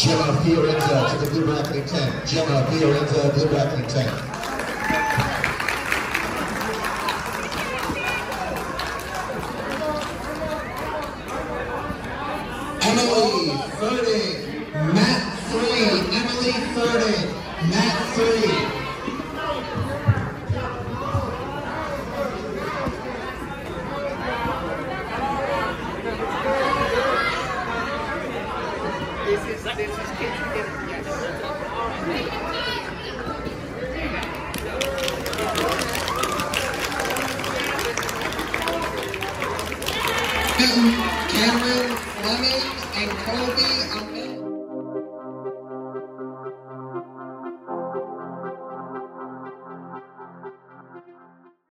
Gemma Fiorenza to the blue bracketing 10. Gemma Fiorenza, blue bracketing 10. Emily Ferding, Matt 3, Emily Ferding, Matt 3. Cameron Fleming and Colby